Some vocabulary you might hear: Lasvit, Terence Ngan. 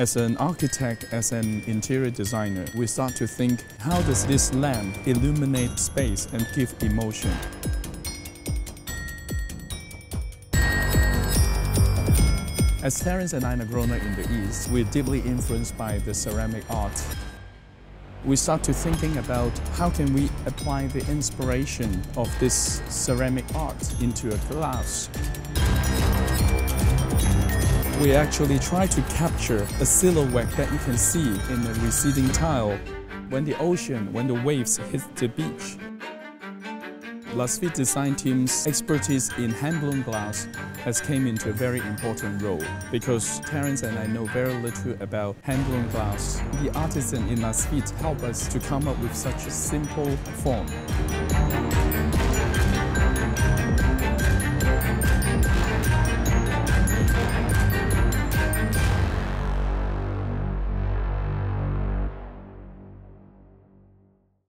As an architect, as an interior designer, we start to think, how does this lamp illuminate space and give emotion? As Terence and I are grown up in the East, we're deeply influenced by the ceramic art. We start to thinking about how can we apply the inspiration of this ceramic art into a glass. We actually try to capture a silhouette that you can see in a receding tile when the ocean, when the waves hit the beach. Lasvit design team's expertise in hand-blown glass has came into a very important role, because Terence and I know very little about hand-blown glass. The artisan in Lasvit help us to come up with such a simple form.